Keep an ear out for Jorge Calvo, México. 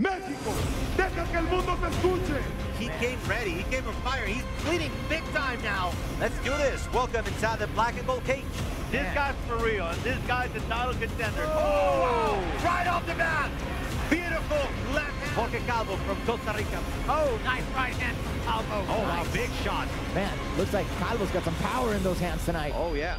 México, deja que el mundo te escuche. He came ready, he came from fire, he's bleeding big time now. Let's do this. Welcome inside the black and gold cage. This guy's for real, and this guy's the title contender. Oh, wow. Right off the bat. Beautiful left hand. Jorge Calvo from Costa Rica. Oh, nice right hand from Calvo. Oh, nice. Wow, big shot. Man, looks like Calvo's got some power in those hands tonight. Oh, yeah.